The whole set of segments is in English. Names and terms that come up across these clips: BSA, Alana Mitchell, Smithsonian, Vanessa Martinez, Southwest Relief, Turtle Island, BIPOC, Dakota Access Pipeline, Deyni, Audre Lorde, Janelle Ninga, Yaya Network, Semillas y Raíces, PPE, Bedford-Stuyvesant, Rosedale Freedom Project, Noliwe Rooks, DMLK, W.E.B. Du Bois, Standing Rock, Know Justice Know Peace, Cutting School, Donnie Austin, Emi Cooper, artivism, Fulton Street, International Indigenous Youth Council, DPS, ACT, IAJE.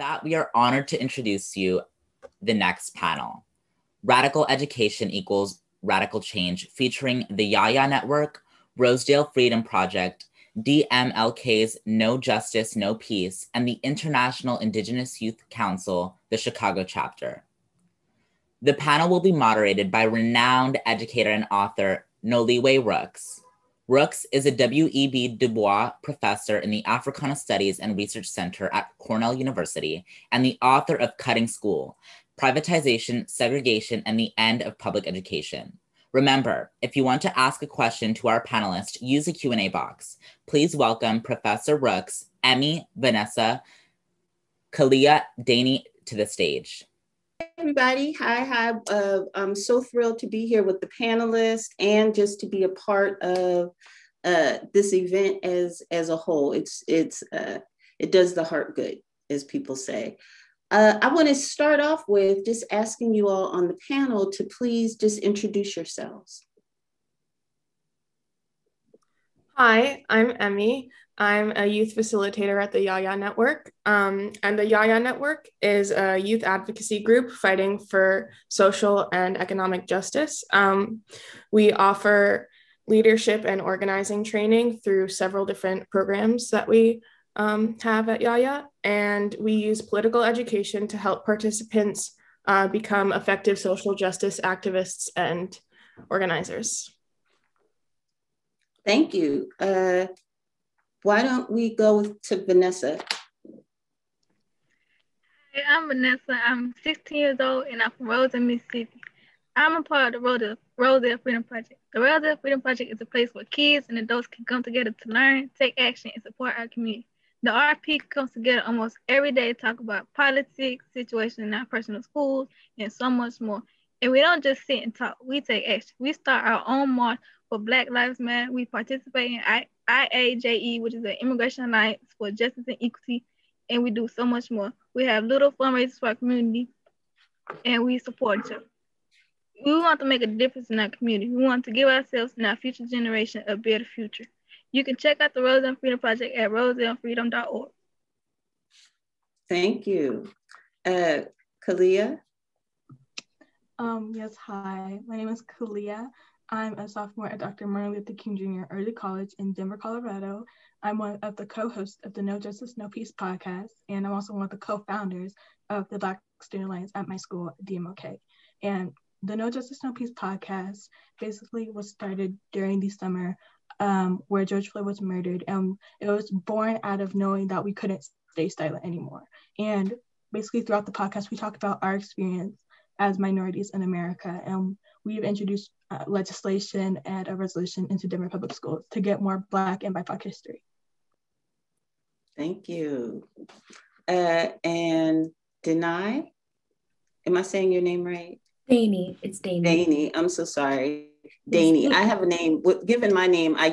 that, we are honored to introduce you the next panel, Radical Education Equals Radical Change, featuring the Yaya Network, Rosedale Freedom Project, DMLK's No Justice, No Peace, and the International Indigenous Youth Council, the Chicago chapter. The panel will be moderated by renowned educator and author, Noliwe Rooks. Rooks is a W.E.B. Du Bois professor in the Africana Studies and Research Center at Cornell University and the author of Cutting School, Privatization, Segregation, and the End of Public Education. Remember, if you want to ask a question to our panelists, use the Q&A box. Please welcome Professor Rooks, Emi Vanessa Kaliah Dainey to the stage. Everybody, hi. I'm so thrilled to be here with the panelists and just to be a part of this event as a whole. It does the heart good, as people say. I want to start off with just asking you all on the panel to please just introduce yourselves. Hi, I'm Emi. I'm a youth facilitator at the Yaya Network. And the Yaya Network is a youth advocacy group fighting for social and economic justice. We offer leadership and organizing training through several different programs that we have at Yaya. And we use political education to help participants become effective social justice activists and organizers. Thank you. Why don't we go to Vanessa? Hey, I'm Vanessa. I'm 16 years old and I'm from Rosedale, Mississippi. I'm a part of the Rosedale Freedom Project. The Rosedale Freedom Project is a place where kids and adults can come together to learn, take action, and support our community. The RP comes together almost every day to talk about politics, situations in our personal schools, and so much more. And we don't just sit and talk, we take action. We start our own march for Black Lives Matter. We participate in IAJE, which is the Immigration Alliance for Justice and Equity, and we do so much more. We have little fundraisers for our community, and we support each other. We want to make a difference in our community. We want to give ourselves and our future generation a better future. You can check out the Rosedale Freedom Project at rosedalefreedom.org. Thank you. Kaliah? Yes, hi. My name is Kaliah. I'm a sophomore at Dr. Martin Luther King Jr. Early College in Denver, Colorado. I'm one of the co-hosts of the No Justice, No Peace podcast, and I'm also one of the co-founders of the Black Student Alliance at my school, DMLK. And the No Justice, No Peace podcast basically was started during the summer where George Floyd was murdered. It was born out of knowing that we couldn't stay silent anymore. And basically throughout the podcast, we talk about our experience as minorities in America. And we've introduced legislation and a resolution into Denver public schools to get more Black and BIPOC history. Thank you. And Denai, am I saying your name right? Deyni, it's Deyni. Deyni, I'm so sorry. Deyni, I have a name. Given my name, I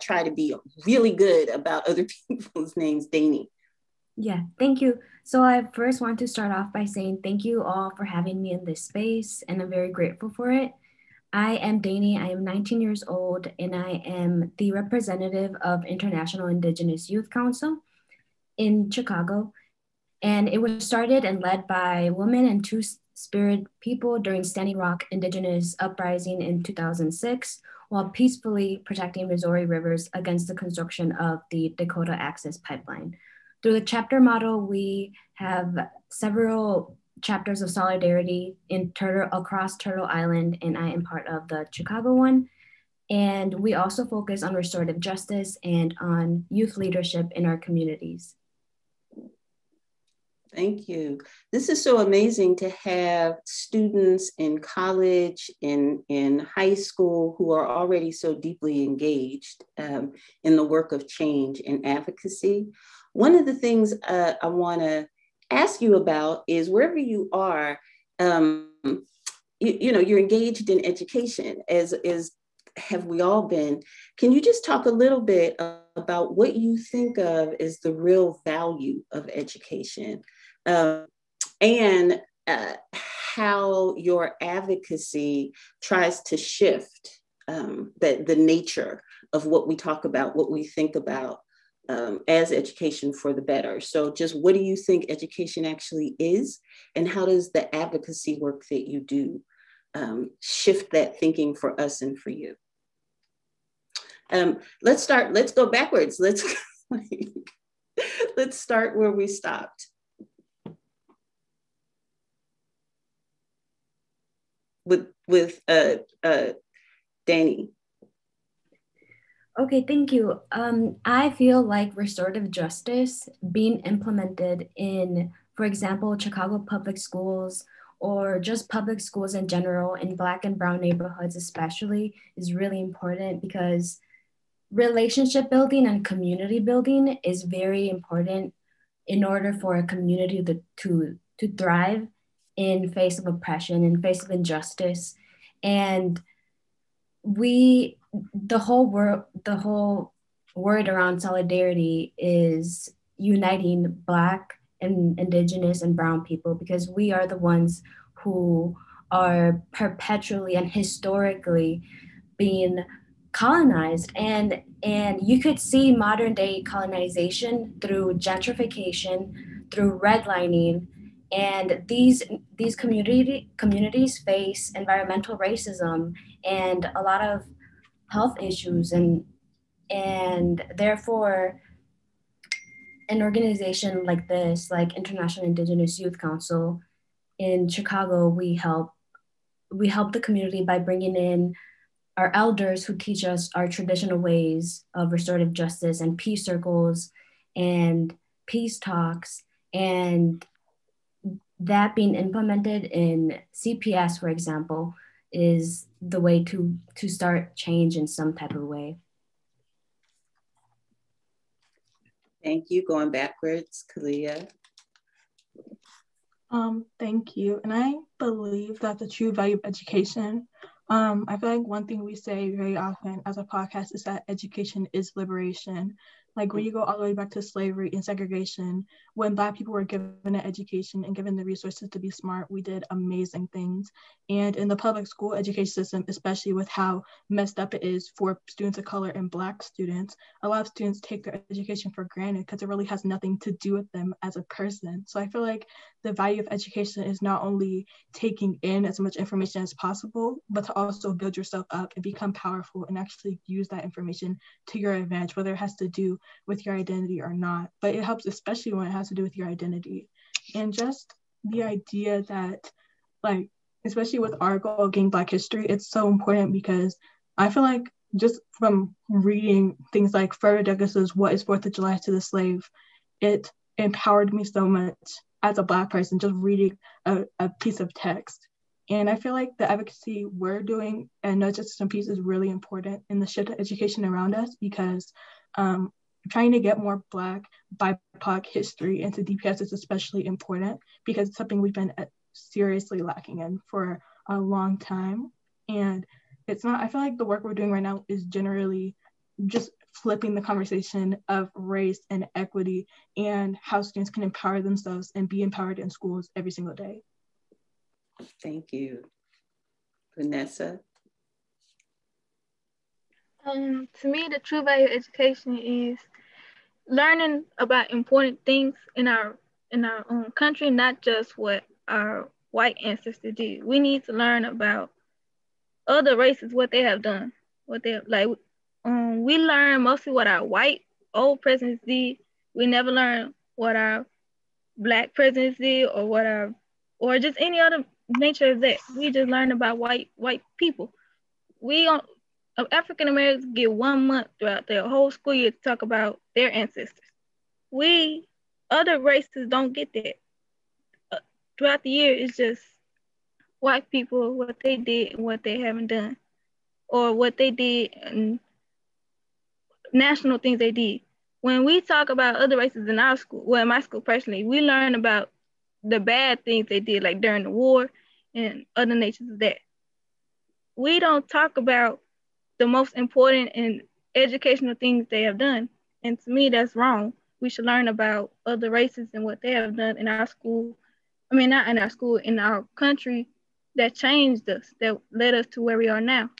try to be really good about other people's names. Deyni. Yeah, thank you. So I first want to start off by saying thank you all for having me in this space, and I'm very grateful for it. I am Deyni. I am 19 years old, and I am the representative of International Indigenous Youth Council in Chicago. And it was started and led by women and two-spirit people during Standing Rock Indigenous Uprising in 2006, while peacefully protecting Missouri rivers against the construction of the Dakota Access Pipeline. Through the chapter model, we have several chapters of solidarity in across Turtle Island, and I am part of the Chicago one. And we also focus on restorative justice and on youth leadership in our communities. Thank you. This is so amazing to have students in college, in high school, who are already so deeply engaged in the work of change and advocacy. One of the things I want to ask you about is wherever you are, you know, you're engaged in education, as have we all been. Can you just talk a little bit about what you think of as the real value of education and how your advocacy tries to shift the nature of what we talk about, what we think about, as education for the better. So just what do you think education actually is, and how does the advocacy work that you do shift that thinking for us and for you? Let's go backwards. Let's start where we stopped. With Deyni. Okay, thank you. I feel like restorative justice being implemented in, for example, Chicago public schools, or just public schools in general, in Black and brown neighborhoods especially, is really important, because relationship building and community building is very important in order for a community to thrive in face of oppression, in face of injustice. And the whole word around solidarity is uniting Black and Indigenous and brown people, because we are the ones who are perpetually and historically being colonized. And you could see modern day colonization through gentrification, through redlining, and these communities face environmental racism and a lot of health issues, and therefore an organization like this, like International Indigenous Youth Council in Chicago, we help the community by bringing in our elders who teach us our traditional ways of restorative justice and peace circles and peace talks, and that being implemented in CPS, for example, is the way to start change in some type of way. Thank you. Going backwards, Kaliah. Thank you. And I believe that the true value of education, I feel like one thing we say very often as a podcast is that education is liberation. Like when you go all the way back to slavery and segregation, when Black people were given an education and given the resources to be smart, we did amazing things. And in the public school education system, especially with how messed up it is for students of color and Black students, a lot of students take their education for granted because it really has nothing to do with them as a person. So I feel like the value of education is not only taking in as much information as possible, but to also build yourself up and become powerful and actually use that information to your advantage, whether it has to do with your identity or not. But it helps especially when it has to do with your identity. And just the idea that, like, especially with our goal of getting Black history, it's so important, because I feel like just from reading things like Frederick Douglass's What is 4th of July to the Slave, it empowered me so much as a Black person just reading a piece of text. And I feel like the advocacy we're doing and No Justice, No Peace is really important in the shift of education around us, because trying to get more Black BIPOC history into DPS is especially important, because it's something we've been seriously lacking in for a long time. And it's not, I feel like the work we're doing right now is generally just flipping the conversation of race and equity and how students can empower themselves and be empowered in schools every single day. Thank you. Vanessa? To me, the true value of education is learning about important things in our own country, not just what our white ancestors did. We need to learn about other races, what they have done, what they like. We learn mostly what our white old presidents did. We never learn what our Black presidents did, or what our, or just any other nature of that. We just learn about white people. We don't. African Americans get 1 month throughout their whole school year to talk about their ancestors. We, other races don't get that. Throughout the year, it's just white people, what they did and what they haven't done, or what they did and national things they did. When we talk about other races in our school, well, in my school personally, we learn about the bad things they did, like during the war and other natures of that. We don't talk about the most important and educational things they have done. And to me, that's wrong. We should learn about other races and what they have done in our school. I mean, not in our school, in our country, that changed us, that led us to where we are now.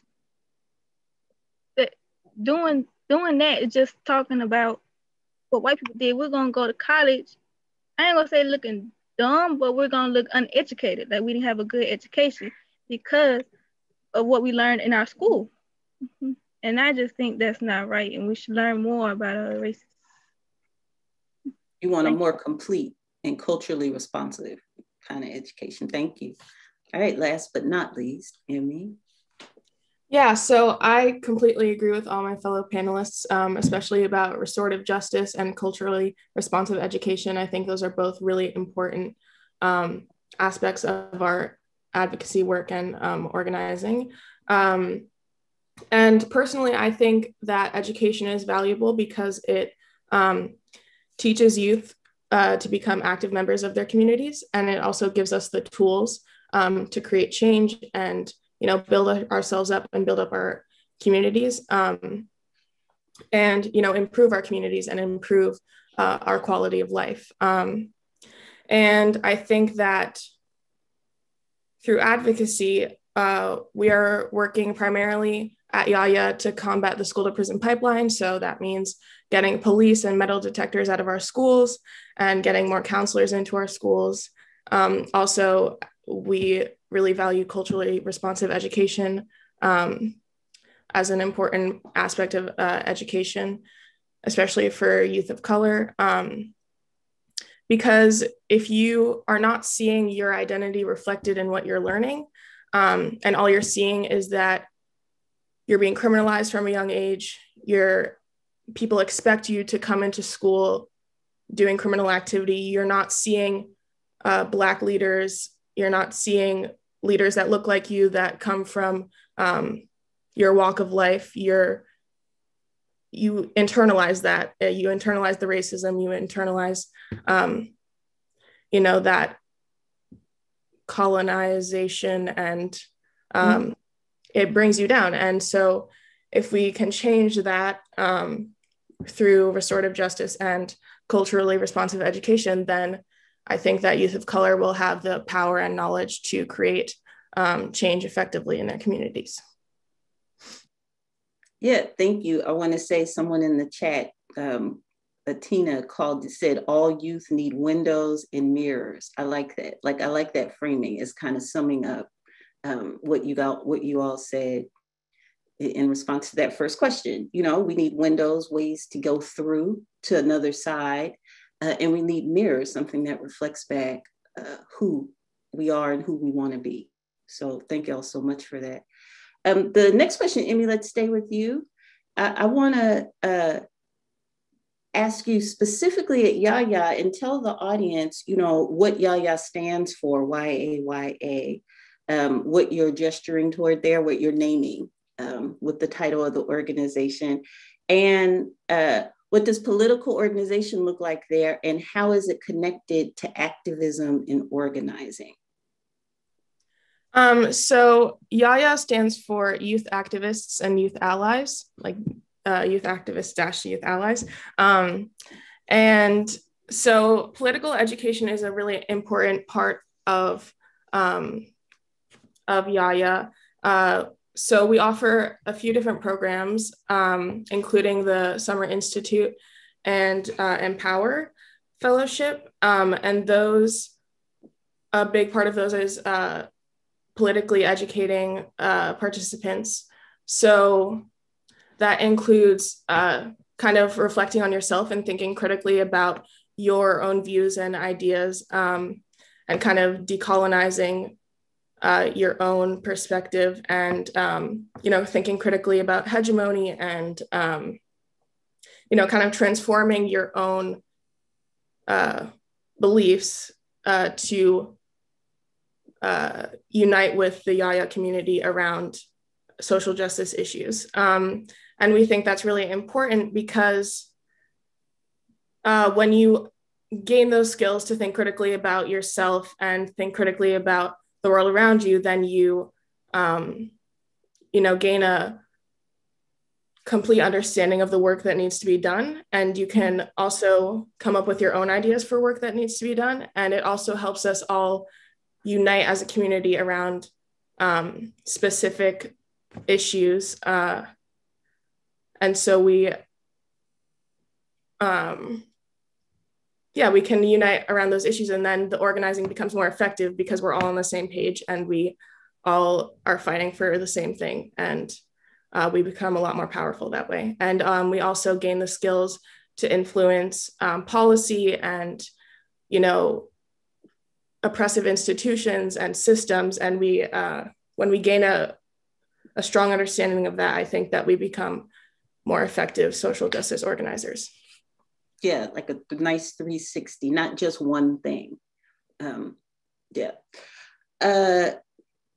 But doing that is just talking about what white people did. We're gonna go to college. I ain't gonna say looking dumb, but we're gonna look uneducated, like we didn't have a good education because of what we learned in our school. Mm-hmm. And I just think that's not right, and we should learn more about other races. You want a more complete and culturally responsive kind of education. Thank you. All right, last but not least, Emi. Yeah, so I completely agree with all my fellow panelists, especially about restorative justice and culturally responsive education. I think those are both really important aspects of our advocacy work and organizing. And personally, I think that education is valuable because it teaches youth to become active members of their communities. And it also gives us the tools to create change and, you know, build ourselves up and build up our communities and, you know, improve our communities and improve our quality of life. And I think that through advocacy, we are working primarily at Yaya to combat the school to prison pipeline. So that means getting police and metal detectors out of our schools and getting more counselors into our schools. Also, we really value culturally responsive education as an important aspect of education, especially for youth of color. Because if you are not seeing your identity reflected in what you're learning, and all you're seeing is that you're being criminalized from a young age, people expect you to come into school doing criminal activity, you're not seeing Black leaders, you're not seeing leaders that look like you, that come from your walk of life, you internalize that, you internalize the racism, you internalize, you know, that colonization, and it brings you down. And so if we can change that through restorative justice and culturally responsive education, then I think that youth of color will have the power and knowledge to create change effectively in their communities. Yeah, thank you. I want to say someone in the chat, Atina said, all youth need windows and mirrors. I like that. Like, I like that framing. It's kind of summing up what you all said in response to that first question. You know, we need windows, ways to go through to another side. And we need mirrors, something that reflects back who we are and who we want to be. So thank y'all so much for that. The next question, Emi, let's stay with you. I want to ask you specifically at Yaya, and tell the audience, you know, what Yaya stands for, YAYA, what you're gesturing toward there, what you're naming with the title of the organization, and what does political organization look like there, and how is it connected to activism and organizing? So YAYA stands for Youth Activists and Youth Allies, like Youth Activists -- Youth Allies. And so political education is a really important part of YAYA. So we offer a few different programs, including the Summer Institute and Empower Fellowship. And those, a big part of those is politically educating participants. So that includes kind of reflecting on yourself and thinking critically about your own views and ideas, and kind of decolonizing your own perspective, and, you know, thinking critically about hegemony and, you know, kind of transforming your own beliefs to unite with the Yaya community around social justice issues. And we think that's really important because when you gain those skills to think critically about yourself and think critically about the world around you, then you, you know, gain a complete understanding of the work that needs to be done. And you can also come up with your own ideas for work that needs to be done. And it also helps us all unite as a community around specific issues. And so we yeah, we can unite around those issues, and then the organizing becomes more effective because we're all on the same page and we all are fighting for the same thing. And we become a lot more powerful that way. And we also gain the skills to influence policy and, you know, oppressive institutions and systems. And we, when we gain a strong understanding of that, I think that we become more effective social justice organizers. Yeah, like a nice 360, not just one thing. Yeah.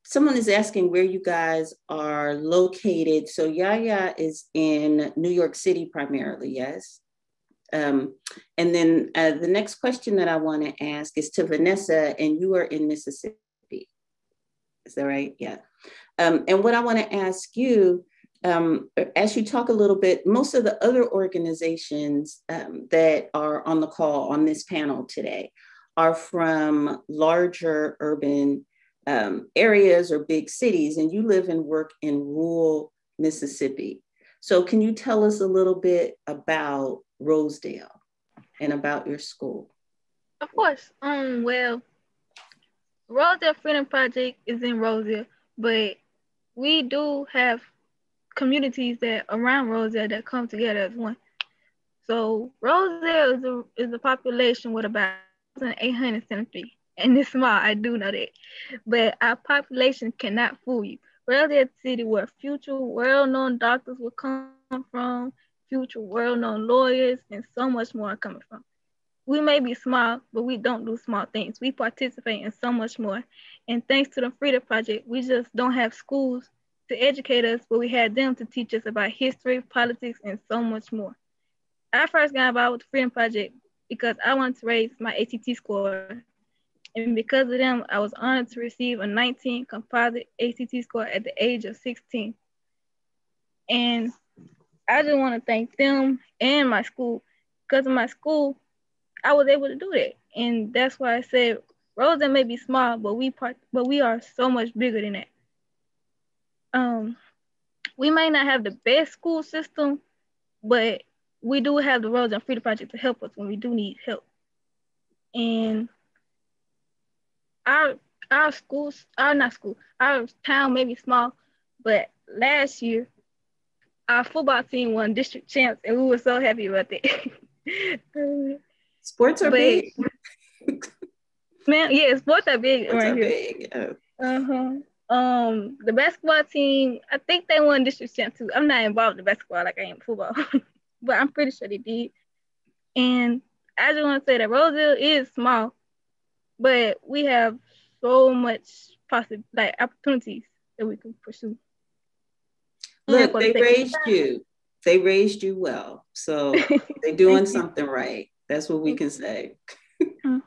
Someone is asking where you guys are located. So Yaya is in New York City primarily, yes? And then the next question that I want to ask is to Vanessa, and you are in Mississippi. Is that right? Yeah. And what I want to ask you, as you talk a little bit, most of the other organizations that are on the call on this panel today are from larger urban areas or big cities, and you live and work in rural Mississippi. So can you tell us a little bit about Rosedale and about your school? Of course. Well, Rosedale Freedom Project is in Rosedale, but we do have communities that around Rosedale that come together as one. So Rosedale is a population with about 1,873. And it's small, I do know that. But our population cannot fool you. Rosedale City, where future world-known doctors will come from, future world-known lawyers, and so much more are coming from. We may be small, but we don't do small things. We participate in so much more. And thanks to the Freedom Project, we just don't have schools to educate us, but we had them to teach us about history, politics, and so much more. I first got involved with the Freedom Project because I wanted to raise my ACT score. And because of them, I was honored to receive a 19 composite ACT score at the age of 16. And I just want to thank them and my school. Because of my school, I was able to do that. And that's why I said, Rosedale may be small, but we are so much bigger than that. We may not have the best school system, but we do have the Rosedale Freedom Project to help us when we do need help. And our town may be small, but last year, our football team won district champs, and we were so happy about that. Sports are big. Man, yeah, sports are big. Sports are big. Oh. Uh-huh. The basketball team, I think they won district champ too. I'm not involved in basketball like I am football, but I'm pretty sure they did. And I just want to say that Rosedale is small, but we have so much opportunities that we can pursue. Look, they raised you. They raised you well. So they're doing something right. That's what we can say. For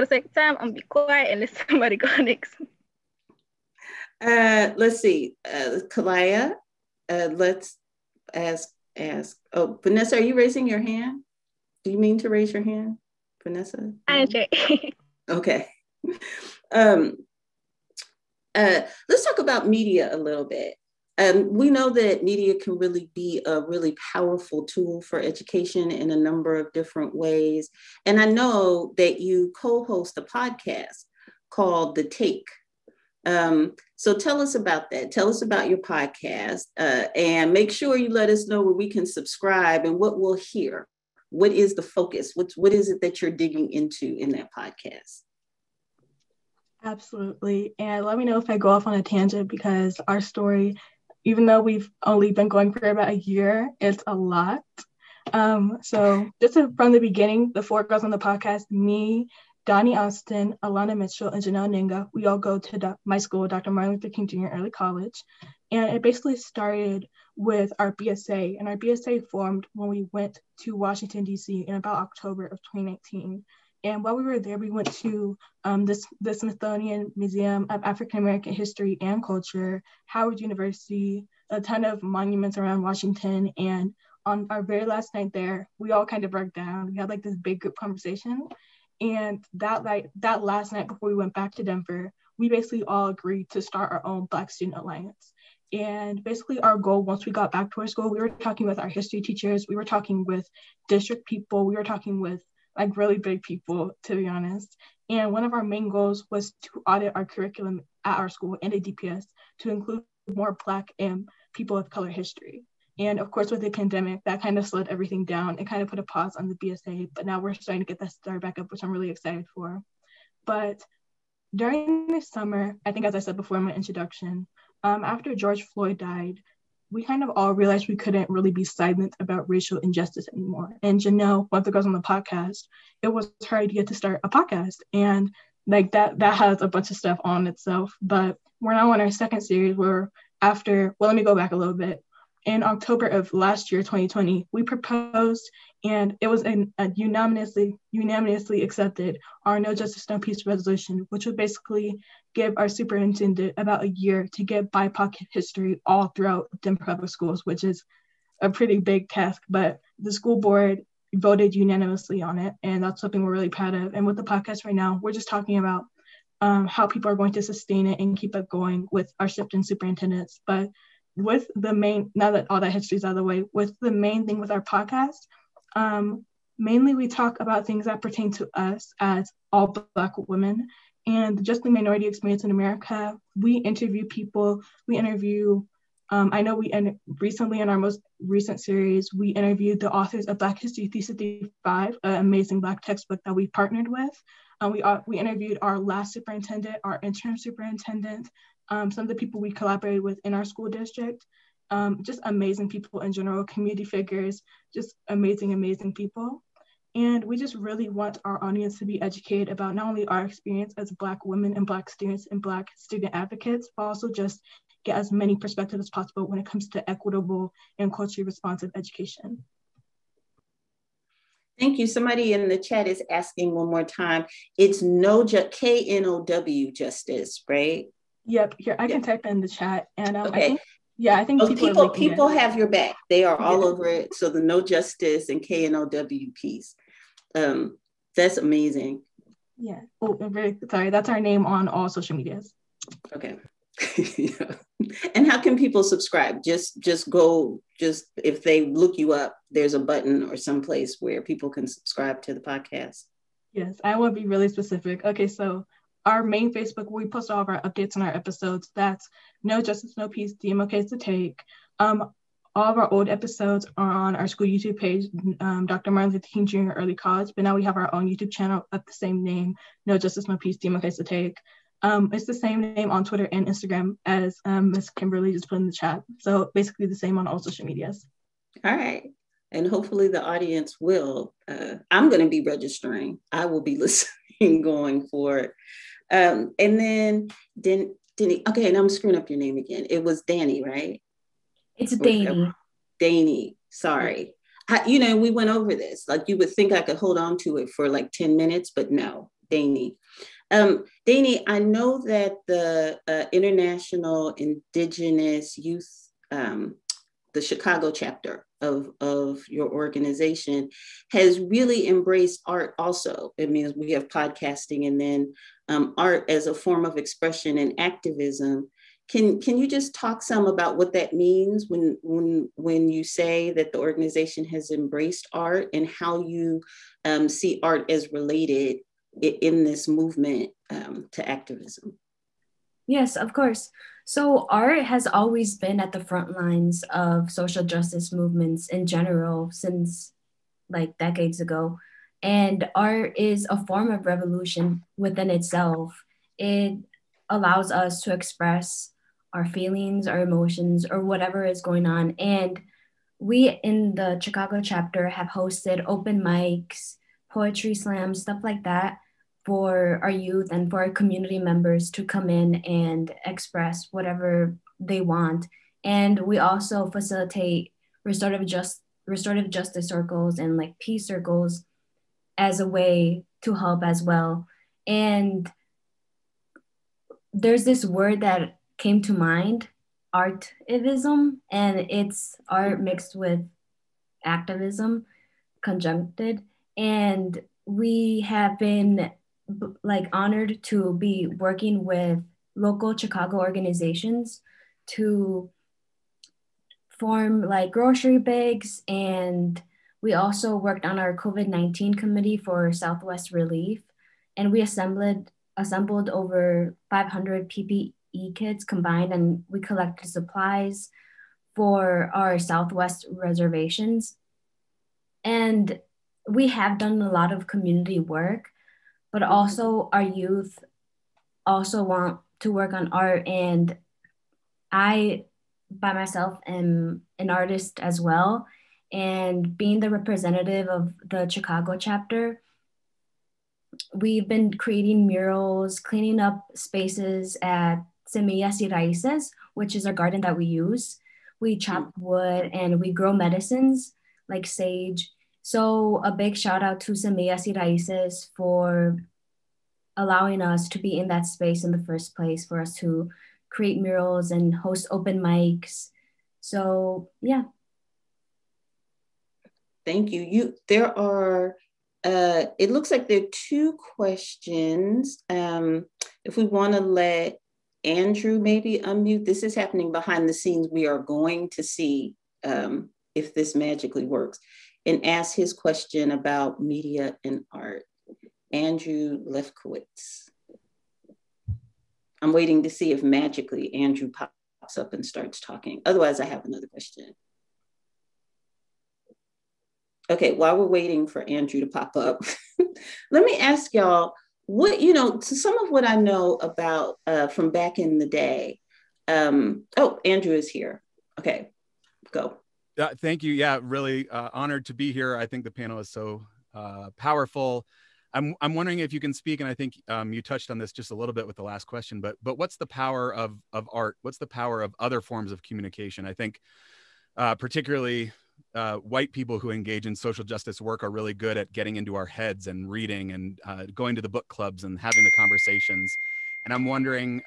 the second time, I'm going to be quiet and let somebody go next. Let's see. Kaliah, let's ask. Oh, Vanessa, are you raising your hand? Do you mean to raise your hand, Vanessa? I'm okay. Okay. Let's talk about media a little bit. We know that media can really be a really powerful tool for education in a number of different ways. And I know that you co-host a podcast called The Take. So tell us about that. Tell us about your podcast, and make sure you let us know where we can subscribe and what we'll hear. What is the focus? What is it that you're digging into in that podcast? Absolutely. And let me know if I go off on a tangent, because our story, even though we've only been going for about a year, it's a lot. So just from the beginning, the four girls on the podcast, me, Donnie Austin, Alana Mitchell, and Janelle Ninga, we all go to my school, Dr. Martin Luther King Jr. Early College. And it basically started with our BSA. And our BSA formed when we went to Washington, D.C. in about October of 2019. And while we were there, we went to the Smithsonian Museum of African American History and Culture, Howard University, a ton of monuments around Washington. And on our very last night there, we all kind of broke down. We had like this big group conversation. And that last night before we went back to Denver, we basically all agreed to start our own Black Student Alliance. And basically our goal, once we got back to our school, we were talking with our history teachers, we were talking with district people, we were talking with like really big people, to be honest. And one of our main goals was to audit our curriculum at our school and a DPS to include more Black and people of color history. And of course, with the pandemic, that kind of slowed everything down. It kind of put a pause on the BSA, but now we're starting to get that started back up, which I'm really excited for. But during the summer, I think as I said before in my introduction, after George Floyd died, we kind of all realized we couldn't really be silent about racial injustice anymore. And Janelle, one of the girls on the podcast, it was her idea to start a podcast. And like that has a bunch of stuff on itself, but we're now on our second series where after, well, let me go back a little bit. In October of last year, 2020, we proposed, and it was unanimously accepted, our No Justice, No Peace resolution, which would basically give our superintendent about a year to get BIPOC history all throughout Denver Public Schools, which is a pretty big task, but the school board voted unanimously on it, and that's something we're really proud of. And with the podcast right now, we're just talking about how people are going to sustain it and keep it going with our shift in superintendents. But with the main, now that all that history is out of the way, with the main thing with our podcast, mainly we talk about things that pertain to us as all Black women and just the minority experience in America. We interview people, we interview, I know we recently in our most recent series, we interviewed the authors of Black History Thesis 5, an amazing Black textbook that we partnered with. We interviewed our last superintendent, our interim superintendent, some of the people we collaborated with in our school district, just amazing people in general, community figures, just amazing, amazing people. And we just really want our audience to be educated about not only our experience as Black women and Black students and Black student advocates, but also just get as many perspectives as possible when it comes to equitable and culturally responsive education. Thank you. Somebody in the chat is asking one more time. It's KNOW Justice, right? Yep, here I can type in the chat, and okay. I think people have your back. They are all over it. So the No Justice and KNOW piece, that's amazing. Yeah. Oh, I'm very sorry. That's our name on all social medias. Okay. Yeah. And how can people subscribe? Just if they look you up, there's a button or someplace where people can subscribe to the podcast. Yes, I will be really specific. Okay, so. Our main Facebook, we post all of our updates on our episodes. That's No Justice, No Peace, DMLK is the take. All of our old episodes are on our school YouTube page, Dr. Martin Luther King Jr. Early College, but now we have our own YouTube channel of the same name, No Justice, No Peace, DMLK is the take. It's the same name on Twitter and Instagram as Ms. Kimberly just put in the chat. So basically the same on all social medias. All right. And hopefully the audience will. I'm going to be registering. I will be listening going forward. And then Denny, okay, and I'm screwing up your name again. It was Danny, right? It's Deyni. Deyni, sorry. We went over this. Like you would think I could hold on to it for like 10 minutes, but no, Deyni. Deyni, I know that the International Indigenous Youth, the Chicago chapter of your organization has really embraced art also. It means we have podcasting and then art as a form of expression and activism. Can you just talk some about what that means when you say that the organization has embraced art and how you see art as related in this movement to activism? Yes, of course. So art has always been at the front lines of social justice movements in general since like decades ago. And art is a form of revolution within itself. It allows us to express our feelings, our emotions, or whatever is going on. And we in the Chicago chapter have hosted open mics, poetry slams, stuff like that, for our youth and for our community members to come in and express whatever they want. And we also facilitate restorative justice circles and like peace circles as a way to help as well. And there's this word that came to mind, artivism, and it's art mixed with activism conjuncted. And we have been like honored to be working with local Chicago organizations to form like grocery bags, and we also worked on our COVID-19 committee for Southwest Relief, and we assembled over 500 PPE kits combined, and we collected supplies for our Southwest reservations. And we have done a lot of community work, but also our youth also want to work on art. And I, by myself, am an artist as well. And being the representative of the Chicago chapter, we've been creating murals, cleaning up spaces at Semillas y Raíces, which is our garden that we use. We chop wood and we grow medicines like sage. So a big shout out to Semillas y Raíces for allowing us to be in that space in the first place, for us to create murals and host open mics. So yeah. Thank you. There are, it looks like there are two questions. If we want to let Andrew maybe unmute, this is happening behind the scenes. We are going to see if this magically works, and ask his question about media and art. Andrew Lefkowitz. I'm waiting to see if magically Andrew pops up and starts talking. Otherwise, I have another question. Okay, while we're waiting for Andrew to pop up, let me ask y'all what, you know, to some of what I know about from back in the day. Oh, Andrew is here. Okay, go. Thank you. Yeah, really honored to be here. I think the panel is so powerful. I'm wondering if you can speak, and I think you touched on this just a little bit with the last question, but what's the power of art? What's the power of other forms of communication? I think particularly white people who engage in social justice work are really good at getting into our heads and reading and going to the book clubs and having the conversations. And I'm wondering,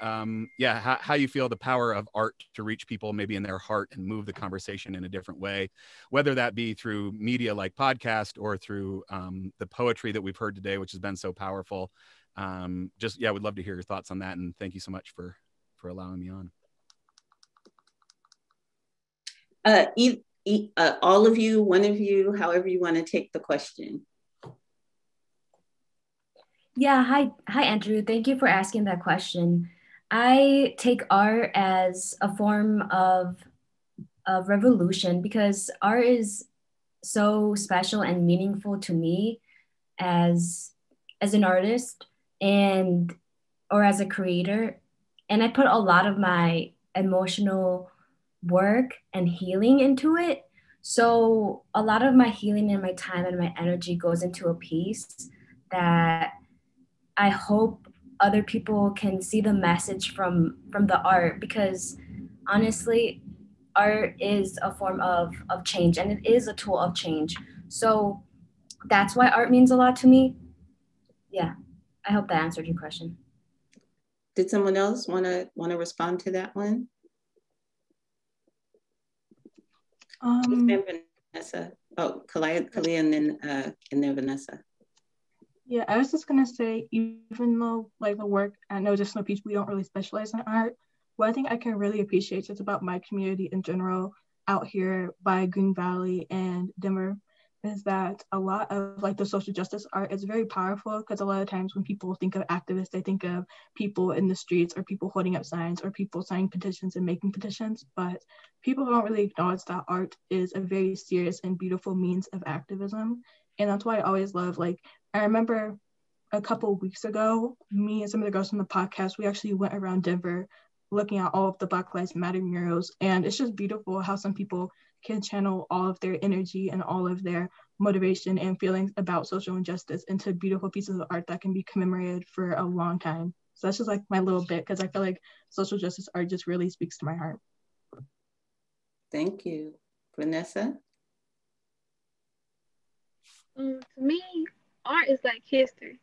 yeah, how you feel the power of art to reach people maybe in their heart and move the conversation in a different way, whether that be through media like podcast or through the poetry that we've heard today, which has been so powerful. Just, yeah, would love to hear your thoughts on that. And thank you so much for allowing me on. All of you, one of you, however you want to take the question. Yeah, hi Andrew, thank you for asking that question. I take art as a form of revolution because art is so special and meaningful to me as an artist and or as a creator. And I put a lot of my emotional work and healing into it. So a lot of my healing and my time and my energy goes into a piece that I hope other people can see the message from the art, because honestly, art is a form of change and it is a tool of change. So that's why art means a lot to me. Yeah, I hope that answered your question. Did someone else wanna respond to that one? Vanessa. Oh, Kaliah, and then Vanessa. Yeah, I was just gonna say, even though like the work at No Justice, No Peace, we don't really specialize in art, one thing I can really appreciate just about my community in general out here by Green Valley and Denver is that a lot of like the social justice art is very powerful, because a lot of times when people think of activists, they think of people in the streets or people holding up signs or people signing petitions and making petitions, but people don't really acknowledge that art is a very serious and beautiful means of activism. And that's why I always love, like, I remember a couple of weeks ago, me and some of the girls from the podcast, we actually went around Denver looking at all of the Black Lives Matter murals. And it's just beautiful how some people can channel all of their energy and all of their motivation and feelings about social injustice into beautiful pieces of art that can be commemorated for a long time. So that's just like my little bit, because I feel like social justice art just really speaks to my heart. Thank you. Vanessa? To me, art is like history.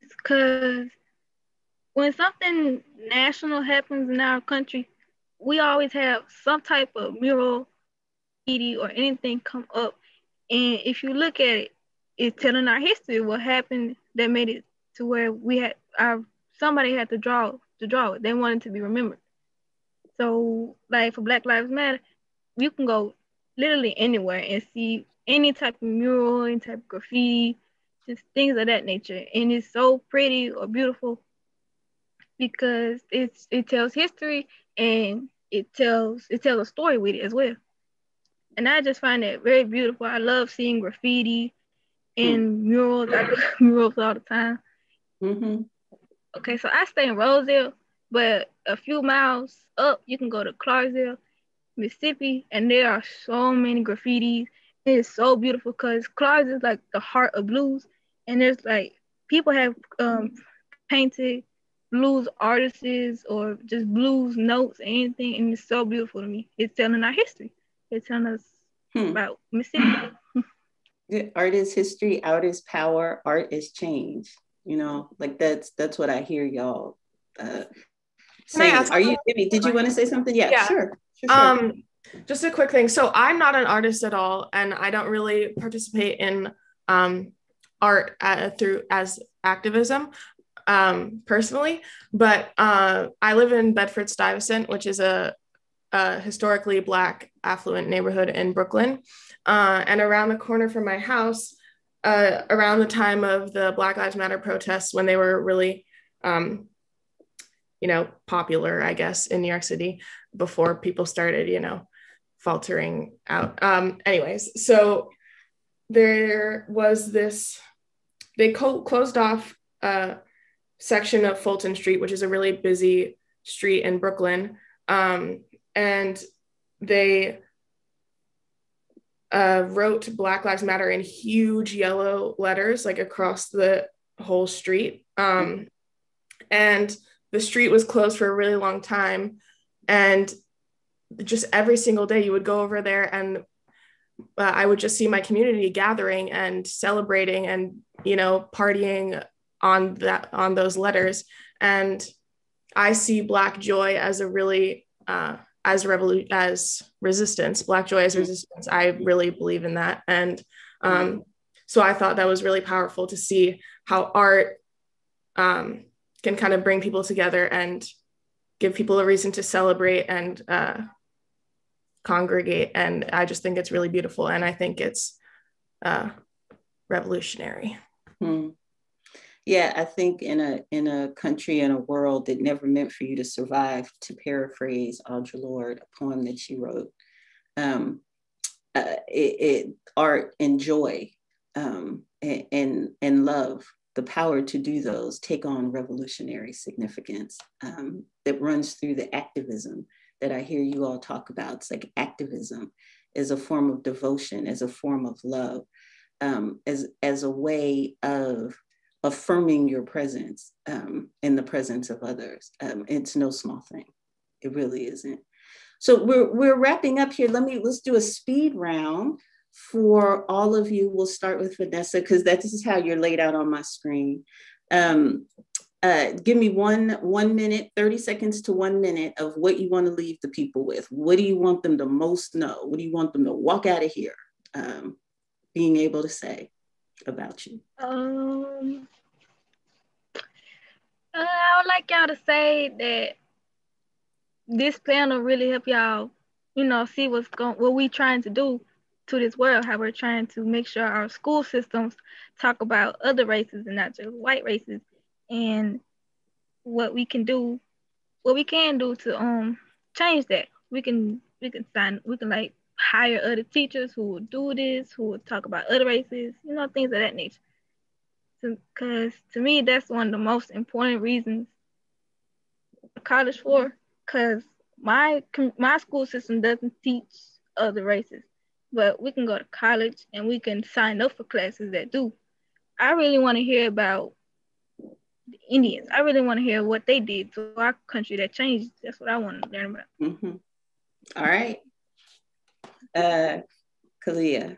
It's because when something national happens in our country, we always have some type of mural, graffiti, or anything come up. And if you look at it, it's telling our history, what happened that made it to where we had somebody had to draw it. They wanted to be remembered. So like for Black Lives Matter, you can go literally anywhere and see any type of mural, any type of graffiti, just things of that nature. And it's so pretty or beautiful because it tells history and it tells a story with it as well. And I just find it very beautiful. I love seeing graffiti and murals. I do murals all the time. Mm-hmm. Okay, so I stay in Rosedale, but a few miles up, you can go to Clarksville, Mississippi, and there are so many graffitis. It is so beautiful because Clarksville is like the heart of blues, and there's like people have painted blues artists or just blues notes, anything, and it's so beautiful to me. It's telling our history. It's telling us about Mississippi. Art is history, art is power, art is change. You know, like that's what I hear y'all saying. Are you, Emi, did you want to say something? Yeah. Sure. Just a quick thing. So I'm not an artist at all, and I don't really participate in art as activism personally. But I live in Bedford-Stuyvesant, which is a historically Black affluent neighborhood in Brooklyn. And around the corner from my house, around the time of the Black Lives Matter protests, when they were really, popular, I guess, in New York City before people started, faltering out. Anyways, so there was this, they closed off a section of Fulton Street, which is a really busy street in Brooklyn. And they wrote Black Lives Matter in huge yellow letters, like across the whole street. And the street was closed for a really long time. And just every single day you would go over there, and I would just see my community gathering and celebrating and, partying on those letters. And I see Black joy as a really, as resistance, Black joy as resistance. I really believe in that. And so I thought that was really powerful to see how art can kind of bring people together and give people a reason to celebrate and congregate. And I just think it's really beautiful. And I think it's revolutionary. Yeah, I think in a country and a world that never meant for you to survive, to paraphrase Audre Lorde, a poem that she wrote, art and joy and love, the power to do those take on revolutionary significance that runs through the activism that I hear you all talk about. It's like activism is a form of devotion, as a form of love, as a way of affirming your presence in the presence of others. It's no small thing. It really isn't. So we're wrapping up here. Let's do a speed round for all of you. We'll start with Vanessa, because this is how you're laid out on my screen. Give me 1 minute, 30 seconds to 1 minute of what you want to leave the people with. What do you want them to most know? What do you want them to walk out of here being able to say about you? I would like y'all to say that this plan will really help y'all, see what we trying to do to this world, how we're trying to make sure our school systems talk about other races and not just white races, and what we can do to change that. We can like hire other teachers who will do this, who will talk about other races, things of that nature. Because to me, that's one of the most important reasons college for, because my school system doesn't teach other races, but we can go to college and we can sign up for classes that do. I really want to hear about the Indians. I really want to hear what they did to our country that changed. That's what I want to learn about. Mm-hmm. All right. Kaliah.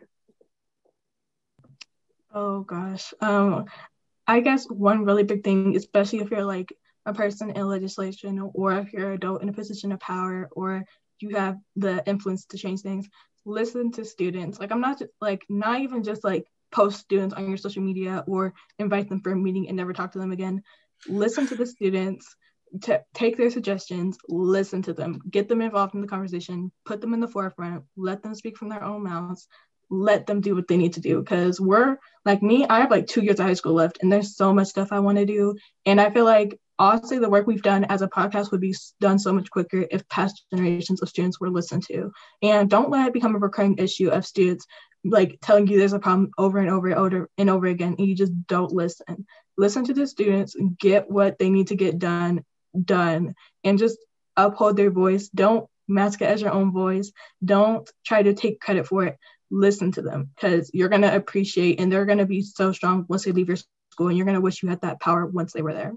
Oh gosh, I guess one really big thing, especially if you're like a person in legislation, or if you're an adult in a position of power, or you have the influence to change things, listen to students. Like, I'm not just, like, not even just like post students on your social media or invite them for a meeting and never talk to them again. Listen to the students. take their suggestions, listen to them, get them involved in the conversation, put them in the forefront, let them speak from their own mouths, let them do what they need to do. Because we're, like me, I have like 2 years of high school left, and there's so much stuff I want to do. And I feel like, honestly, the work we've done as a podcast would be done so much quicker if past generations of students were listened to. And don't let it become a recurring issue of students like telling you there's a problem over and over again, and you just don't listen. Listen to the students, get what they need to get done, and just uphold their voice. Don't mask it as your own voice. Don't try to take credit for it. Listen to them, because you're going to appreciate, and they're going to be so strong once they leave your school, and you're going to wish you had that power once they were there.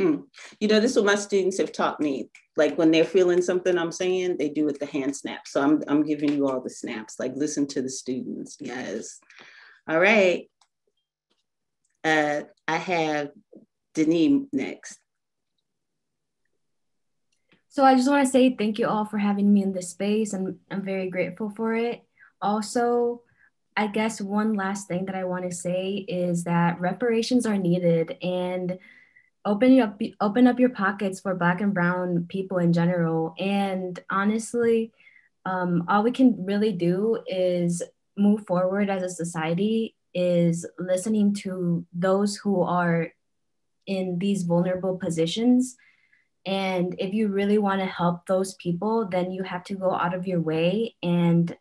You know, this is what my students have taught me. Like, when they're feeling something I'm saying, they do with the hand snap. So I'm giving you all the snaps. Like, listen to the students. Yes. All right. I have Deyni next. So I just want to say thank you all for having me in this space. I'm very grateful for it. Also, I guess one last thing that I want to say is that reparations are needed, and open up your pockets for Black and Brown people in general. And honestly, all we can really do is move forward as a society is listening to those who are in these vulnerable positions. And if you really want to help those people, then you have to go out of your way and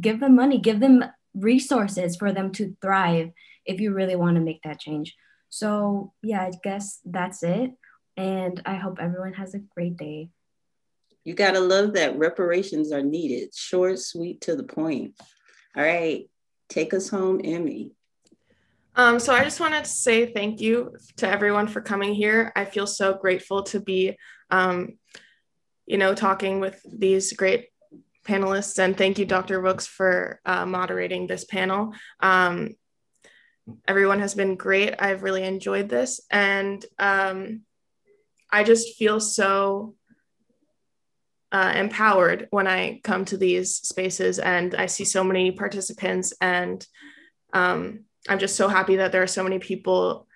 give them money, give them resources for them to thrive if you really want to make that change. So yeah, I guess that's it. And I hope everyone has a great day. You gotta love that reparations are needed. Short, sweet, to the point. All right, take us home, Emi. So I just wanted to say thank you to everyone for coming here. I feel so grateful to be, talking with these great panelists, and thank you, Dr. Rooks, for moderating this panel. Everyone has been great. I've really enjoyed this, and I just feel so empowered when I come to these spaces, and I see so many participants, and I'm just so happy that there are so many people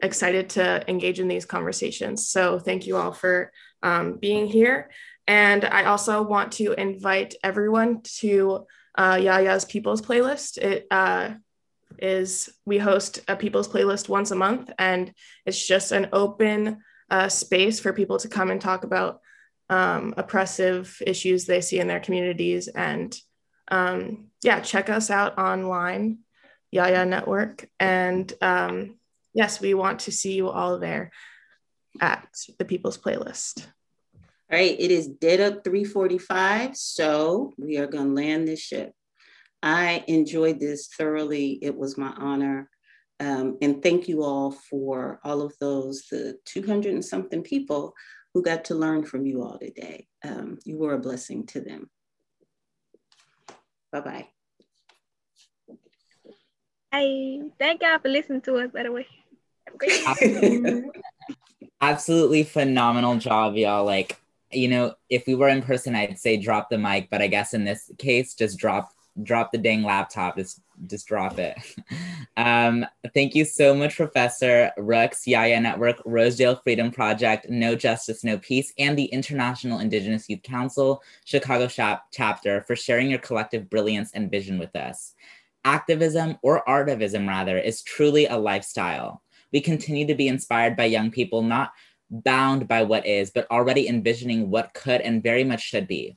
excited to engage in these conversations. So thank you all for being here. And I also want to invite everyone to Yaya's People's Playlist. We host a People's Playlist once a month, and it's just an open space for people to come and talk about oppressive issues they see in their communities. And check us out online, Yaya Network. And yes, we want to see you all there at the People's Playlist. All right, it is dead up 3:45, so we are going to land this ship. I enjoyed this thoroughly. It was my honor. And thank you all for all of those, the 200 and something people who got to learn from you all today. You were a blessing to them. Bye-bye. Hey, thank God for listening to us, by the way. Have a great day. Absolutely phenomenal job, y'all. Like, if we were in person, I'd say drop the mic, but I guess in this case, just drop the dang laptop, just drop it. Thank you so much, Professor Rooks, Yaya Network, Rosedale Freedom Project, No Justice, No Peace, and the International Indigenous Youth Council, Chicago Chapter, for sharing your collective brilliance and vision with us. Activism, or artivism rather, is truly a lifestyle. We continue to be inspired by young people, not bound by what is, but already envisioning what could and very much should be.